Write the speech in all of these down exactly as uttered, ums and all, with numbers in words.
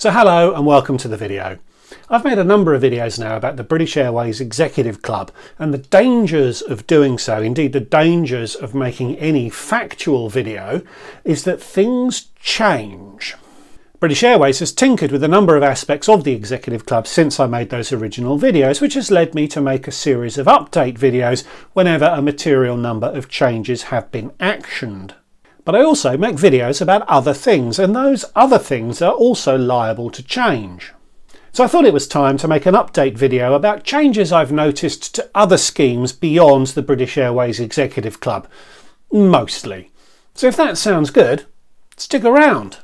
So hello and welcome to the video. I've made a number of videos now about the British Airways Executive Club and the dangers of doing so, indeed the dangers of making any factual video, is that things change. British Airways has tinkered with a number of aspects of the Executive Club since I made those original videos, which has led me to make a series of update videos whenever a material number of changes have been actioned. But I also make videos about other things, and those other things are also liable to change. So I thought it was time to make an update video about changes I've noticed to other schemes beyond the British Airways Executive Club. Mostly. So if that sounds good, stick around.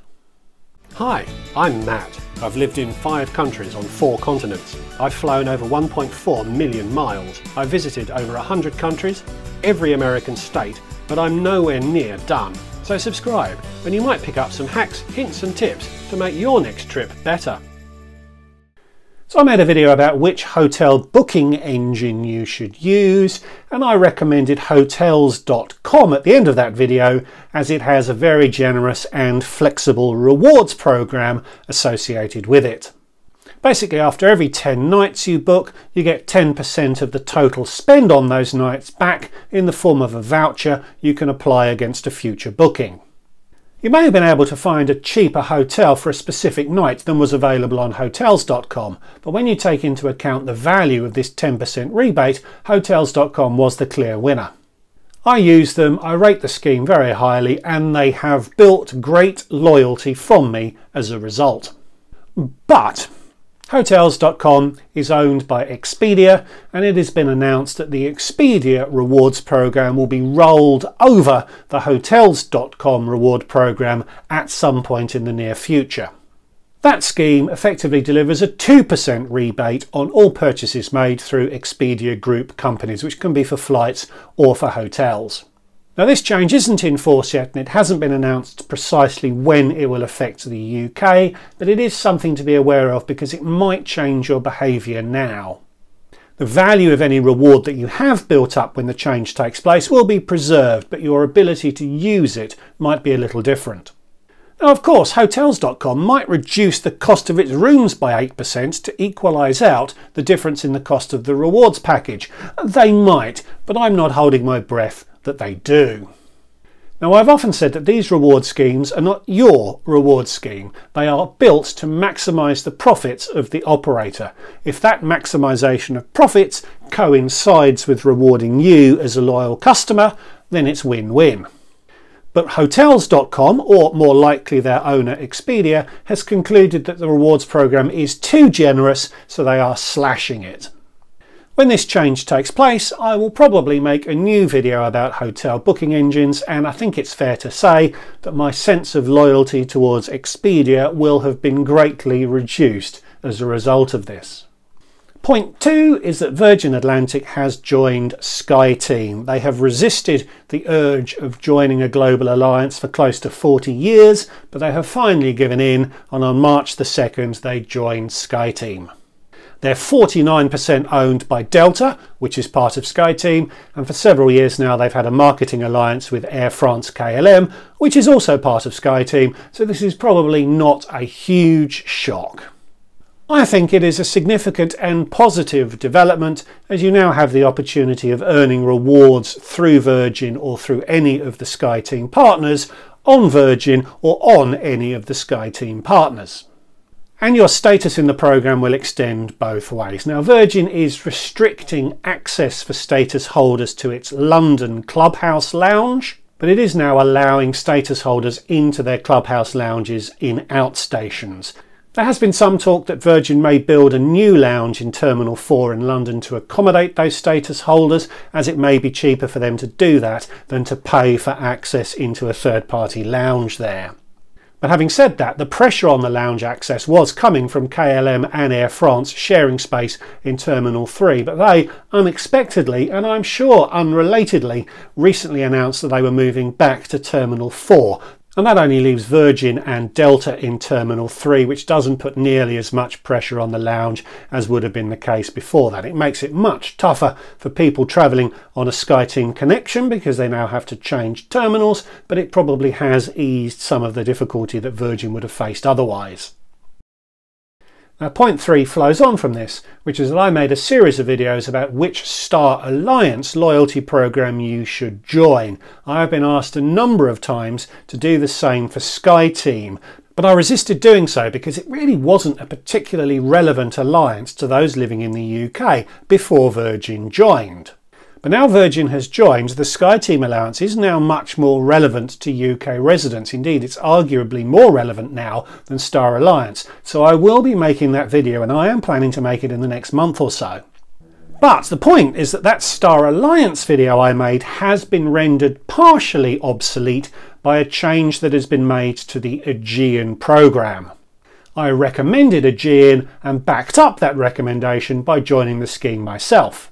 Hi, I'm Matt. I've lived in five countries on four continents. I've flown over one point four million miles. I've visited over one hundred countries, every American state, but I'm nowhere near done. So subscribe, and you might pick up some hacks, hints and tips to make your next trip better. So I made a video about which hotel booking engine you should use, and I recommended Hotels dot com at the end of that video as it has a very generous and flexible rewards program associated with it. Basically, after every ten nights you book, you get ten percent of the total spend on those nights back in the form of a voucher you can apply against a future booking. You may have been able to find a cheaper hotel for a specific night than was available on Hotels dot com, but when you take into account the value of this ten percent rebate, Hotels dot com was the clear winner. I use them, I rate the scheme very highly, and they have built great loyalty from me as a result. But Hotels dot com is owned by Expedia, and it has been announced that the Expedia rewards program will be rolled over the Hotels dot com reward program at some point in the near future. That scheme effectively delivers a two percent rebate on all purchases made through Expedia Group companies, which can be for flights or for hotels. Now, this change isn't in force yet, and it hasn't been announced precisely when it will affect the U K, but it is something to be aware of because it might change your behaviour now. The value of any reward that you have built up when the change takes place will be preserved, but your ability to use it might be a little different. Now, of course, Hotels dot com might reduce the cost of its rooms by eight percent to equalise out the difference in the cost of the rewards package. They might, but I'm not holding my breath that they do. Now, I've often said that these reward schemes are not your reward scheme. They are built to maximise the profits of the operator. If that maximisation of profits coincides with rewarding you as a loyal customer, then it's win-win. But Hotels dot com, or more likely their owner Expedia, has concluded that the rewards programme is too generous, so they are slashing it. When this change takes place, I will probably make a new video about hotel booking engines, and I think it's fair to say that my sense of loyalty towards Expedia will have been greatly reduced as a result of this. Point two is that Virgin Atlantic has joined SkyTeam. They have resisted the urge of joining a global alliance for close to forty years, but they have finally given in, and on March the second they joined SkyTeam. They're forty-nine percent owned by Delta, which is part of SkyTeam, and for several years now they've had a marketing alliance with Air France K L M, which is also part of SkyTeam, so this is probably not a huge shock. I think it is a significant and positive development, as you now have the opportunity of earning rewards through Virgin or through any of the SkyTeam partners, on Virgin or on any of the SkyTeam partners. And your status in the programme will extend both ways. Now, Virgin is restricting access for status holders to its London Clubhouse Lounge, but it is now allowing status holders into their Clubhouse Lounges in outstations. There has been some talk that Virgin may build a new lounge in Terminal four in London to accommodate those status holders, as it may be cheaper for them to do that than to pay for access into a third-party lounge there. But having said that, the pressure on the lounge access was coming from K L M and Air France sharing space in Terminal three, but they unexpectedly, and I'm sure unrelatedly, recently announced that they were moving back to Terminal four. And that only leaves Virgin and Delta in Terminal three, which doesn't put nearly as much pressure on the lounge as would have been the case before that. It makes it much tougher for people travelling on a SkyTeam connection because they now have to change terminals, but it probably has eased some of the difficulty that Virgin would have faced otherwise. Now point three flows on from this, which is that I made a series of videos about which Star Alliance loyalty program you should join. I have been asked a number of times to do the same for SkyTeam, but I resisted doing so because it really wasn't a particularly relevant alliance to those living in the U K before Virgin joined. But now Virgin has joined, the SkyTeam allowance is now much more relevant to U K residents. Indeed, it's arguably more relevant now than Star Alliance. So I will be making that video, and I am planning to make it in the next month or so. But the point is that that Star Alliance video I made has been rendered partially obsolete by a change that has been made to the Aegean programme. I recommended Aegean and backed up that recommendation by joining the scheme myself.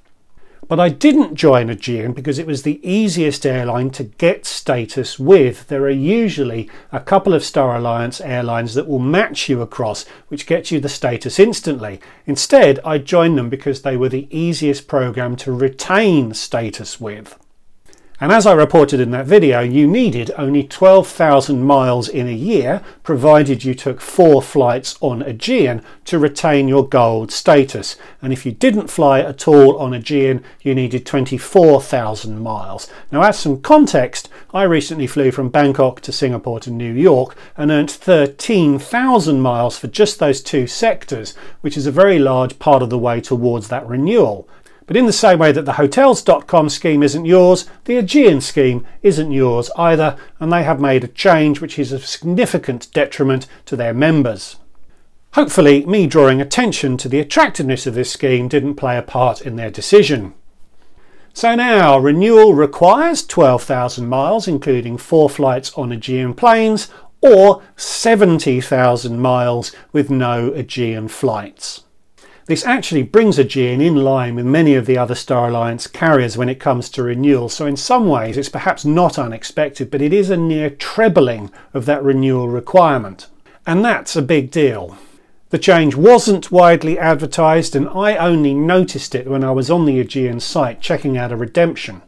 But I didn't join Aegean because it was the easiest airline to get status with. There are usually a couple of Star Alliance airlines that will match you across, which gets you the status instantly. Instead, I joined them because they were the easiest program to retain status with. And as I reported in that video, you needed only twelve thousand miles in a year, provided you took four flights on Aegean, to retain your gold status. And if you didn't fly at all on Aegean, you needed twenty-four thousand miles. Now, as some context, I recently flew from Bangkok to Singapore to New York and earned thirteen thousand miles for just those two sectors, which is a very large part of the way towards that renewal. But in the same way that the Hotels dot com scheme isn't yours, the Aegean scheme isn't yours either, and they have made a change which is of significant detriment to their members. Hopefully, me drawing attention to the attractiveness of this scheme didn't play a part in their decision. So now, renewal requires twelve thousand miles, including four flights on Aegean planes, or seventy thousand miles with no Aegean flights. This actually brings Aegean in line with many of the other Star Alliance carriers when it comes to renewal, so in some ways it's perhaps not unexpected, but it is a near trebling of that renewal requirement. And that's a big deal. The change wasn't widely advertised, and I only noticed it when I was on the Aegean site checking out a redemption.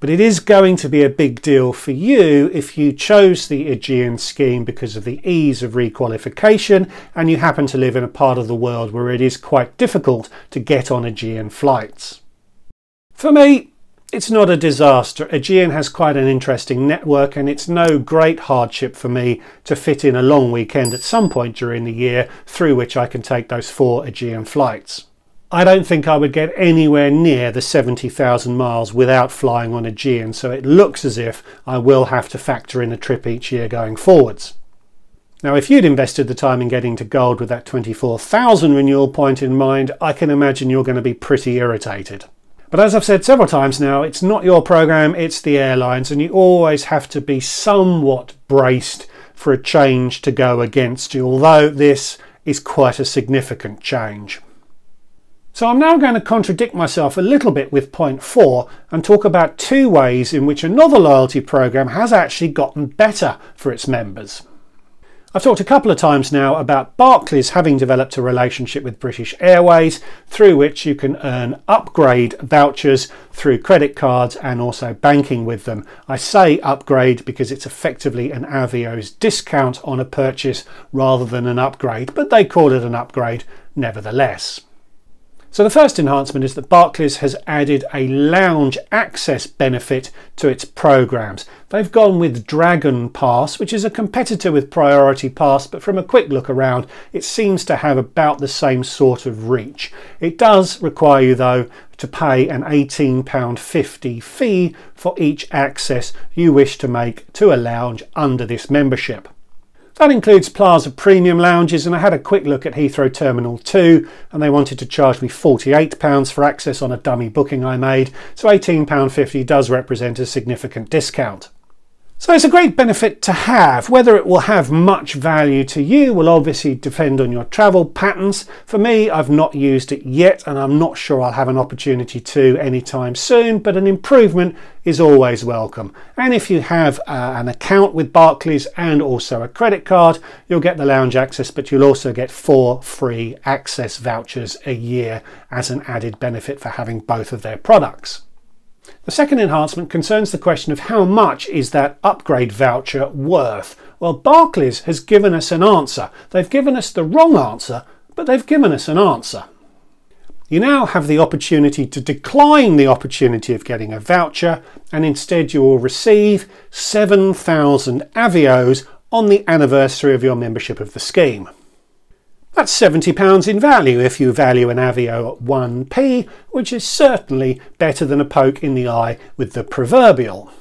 But it is going to be a big deal for you if you chose the Aegean scheme because of the ease of requalification and you happen to live in a part of the world where it is quite difficult to get on Aegean flights. For me, it's not a disaster. Aegean has quite an interesting network, and it's no great hardship for me to fit in a long weekend at some point during the year through which I can take those four Aegean flights. I don't think I would get anywhere near the seventy thousand miles without flying on Aegean, so it looks as if I will have to factor in a trip each year going forwards. Now, if you'd invested the time in getting to gold with that twenty-four thousand renewal point in mind, I can imagine you're going to be pretty irritated. But as I've said several times now, it's not your program, it's the airlines, and you always have to be somewhat braced for a change to go against you, although this is quite a significant change. So I'm now going to contradict myself a little bit with point four and talk about two ways in which another loyalty program has actually gotten better for its members. I've talked a couple of times now about Barclays having developed a relationship with British Airways through which you can earn upgrade vouchers through credit cards and also banking with them. I say upgrade because it's effectively an Avios discount on a purchase rather than an upgrade, but they call it an upgrade nevertheless. So the first enhancement is that Barclays has added a lounge access benefit to its programs. They've gone with Dragon Pass, which is a competitor with Priority Pass, but from a quick look around, it seems to have about the same sort of reach. It does require you, though, to pay an eighteen pounds fifty fee for each access you wish to make to a lounge under this membership. That includes Plaza Premium lounges, and I had a quick look at Heathrow Terminal two and they wanted to charge me forty-eight pounds for access on a dummy booking I made, so eighteen pounds fifty does represent a significant discount. So it's a great benefit to have. Whether it will have much value to you will obviously depend on your travel patterns. For me, I've not used it yet and I'm not sure I'll have an opportunity to anytime soon, but an improvement is always welcome. And if you have uh, an account with Barclays and also a credit card, you'll get the lounge access, but you'll also get four free access vouchers a year as an added benefit for having both of their products. The second enhancement concerns the question of how much is that upgrade voucher worth. Well, Barclays has given us an answer. They've given us the wrong answer, but they've given us an answer. You now have the opportunity to decline the opportunity of getting a voucher, and instead you will receive seven thousand Avios on the anniversary of your membership of the scheme. That's seventy pounds in value if you value an Avio at one p, which is certainly better than a poke in the eye with the proverbial.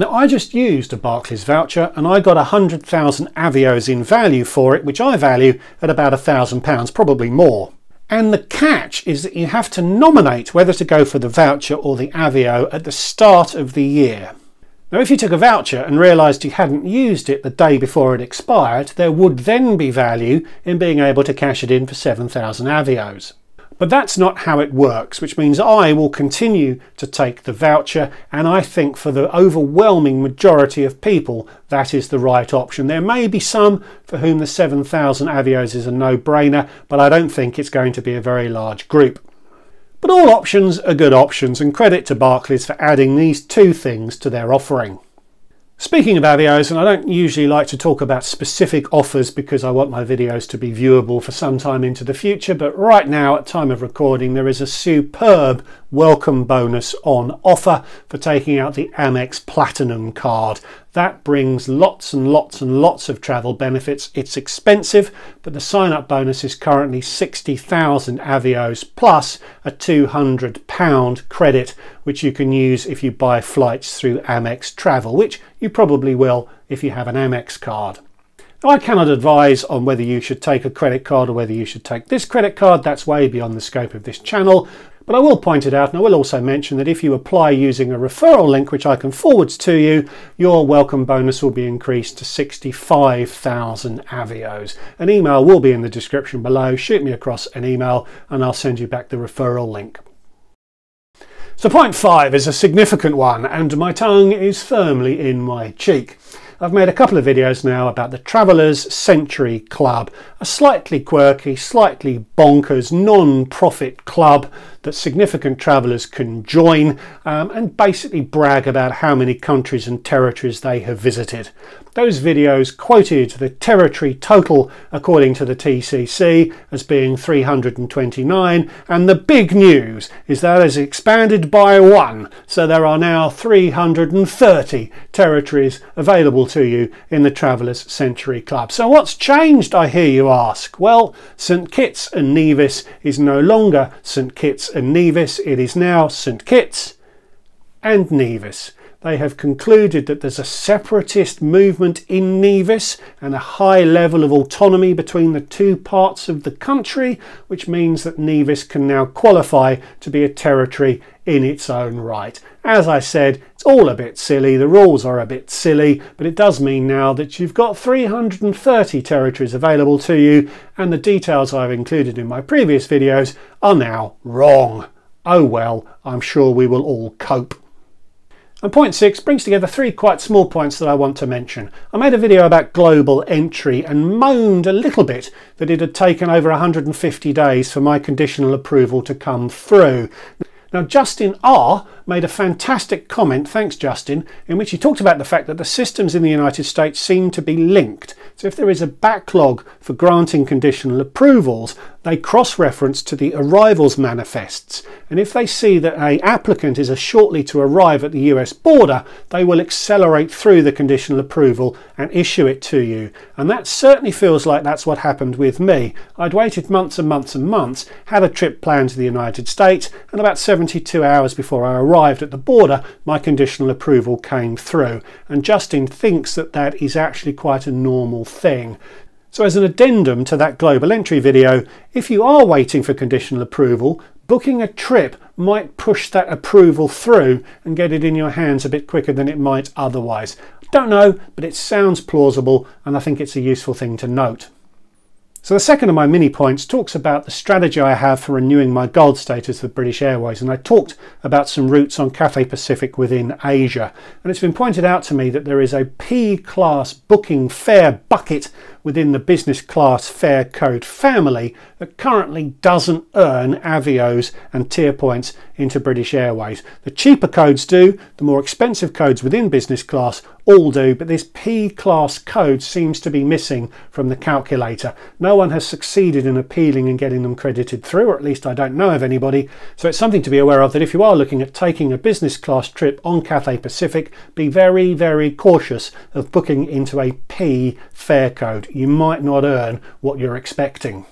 Now, I just used a Barclays voucher and I got one hundred thousand Avios in value for it, which I value at about one thousand pounds, probably more. And the catch is that you have to nominate whether to go for the voucher or the Avio at the start of the year. Now, if you took a voucher and realised you hadn't used it the day before it expired, there would then be value in being able to cash it in for seven thousand Avios. But that's not how it works, which means I will continue to take the voucher, and I think for the overwhelming majority of people that is the right option. There may be some for whom the seven thousand Avios is a no-brainer, but I don't think it's going to be a very large group. But all options are good options, and credit to Barclays for adding these two things to their offering. Speaking of Avios, and I don't usually like to talk about specific offers because I want my videos to be viewable for some time into the future, but right now at time of recording there is a superb welcome bonus on offer for taking out the Amex Platinum card. That brings lots and lots and lots of travel benefits. It's expensive, but the sign-up bonus is currently sixty thousand Avios plus a two hundred pound credit, which you can use if you buy flights through Amex Travel, which you probably will if you have an Amex card. Now, I cannot advise on whether you should take a credit card or whether you should take this credit card. That's way beyond the scope of this channel. But I will point it out, and I will also mention that if you apply using a referral link, which I can forward to you, your welcome bonus will be increased to sixty-five thousand Avios. An email will be in the description below. Shoot me across an email and I'll send you back the referral link. So point five is a significant one, and my tongue is firmly in my cheek. I've made a couple of videos now about the Travelers Century Club, a slightly quirky, slightly bonkers non-profit club that significant travellers can join um, and basically brag about how many countries and territories they have visited. Those videos quoted the territory total according to the T C C as being three hundred twenty-nine, and the big news is that it's expanded by one, so there are now three hundred thirty territories available to you in the Travelers Century Club. So what's changed, I hear you ask? Well, St Kitts and Nevis is no longer St Kitts and Nevis, it is now St Kitts and Nevis. They have concluded that there's a separatist movement in Nevis and a high level of autonomy between the two parts of the country, which means that Nevis can now qualify to be a territory in its own right. As I said, it's all a bit silly, the rules are a bit silly, but it does mean now that you've got three hundred thirty territories available to you, and the details I've included in my previous videos are now wrong. Oh well, I'm sure we will all cope. And point six brings together three quite small points that I want to mention. I made a video about Global Entry and moaned a little bit that it had taken over one hundred fifty days for my conditional approval to come through. Now, Justin R made a fantastic comment, thanks Justin, in which he talked about the fact that the systems in the United States seem to be linked. So if there is a backlog for granting conditional approvals, they cross-reference to the arrivals manifests. And if they see that an applicant is shortly to arrive at the U S border, they will accelerate through the conditional approval and issue it to you. And that certainly feels like that's what happened with me. I'd waited months and months and months, had a trip planned to the United States, and about seventy-two hours before I arrived at the border, my conditional approval came through. And Justin thinks that that is actually quite a normal thing. So as an addendum to that Global Entry video, if you are waiting for conditional approval, booking a trip might push that approval through and get it in your hands a bit quicker than it might otherwise. Don't know, but it sounds plausible, and I think it's a useful thing to note. So the second of my mini points talks about the strategy I have for renewing my gold status with British Airways, and I talked about some routes on Cathay Pacific within Asia, and it's been pointed out to me that there is a P class booking fare bucket within the business class fare code family that currently doesn't earn Avios and tier points into British Airways. The cheaper codes do, the more expensive codes within business class all do, but this P-class code seems to be missing from the calculator. No one has succeeded in appealing and getting them credited through, or at least I don't know of anybody, so it's something to be aware of that if you are looking at taking a business class trip on Cathay Pacific, be very, very cautious of booking into a P fare code. You might not earn what you're expecting.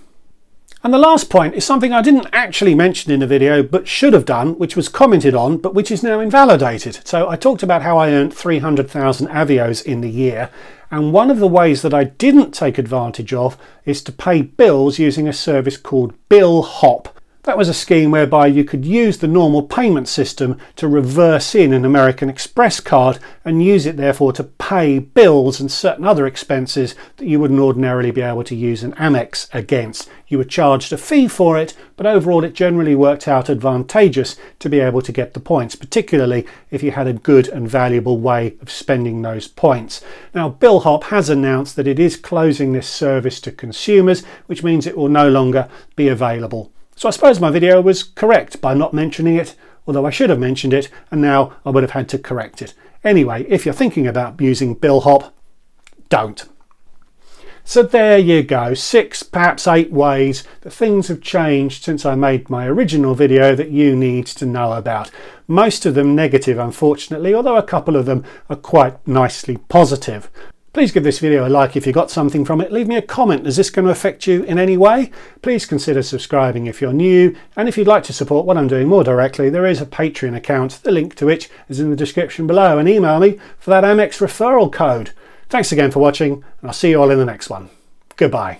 And the last point is something I didn't actually mention in the video but should have done, which was commented on but which is now invalidated. So I talked about how I earned three hundred thousand Avios in the year, and one of the ways that I didn't take advantage of is to pay bills using a service called BillHop. That was a scheme whereby you could use the normal payment system to reverse in an American Express card and use it therefore to pay bills and certain other expenses that you wouldn't ordinarily be able to use an Amex against. You were charged a fee for it, but overall it generally worked out advantageous to be able to get the points, particularly if you had a good and valuable way of spending those points. Now BillHop has announced that it is closing this service to consumers, which means it will no longer be available. So I suppose my video was correct by not mentioning it, although I should have mentioned it and now I would have had to correct it. Anyway, if you're thinking about using BillHop, don't. So there you go, six, perhaps eight ways that things have changed since I made my original video that you need to know about. Most of them negative, unfortunately, although a couple of them are quite nicely positive. Please give this video a like if you got something from it. Leave me a comment. Is this going to affect you in any way? Please consider subscribing if you're new. And if you'd like to support what I'm doing more directly, there is a Patreon account, the link to which is in the description below. And email me for that Amex referral code. Thanks again for watching, and I'll see you all in the next one. Goodbye.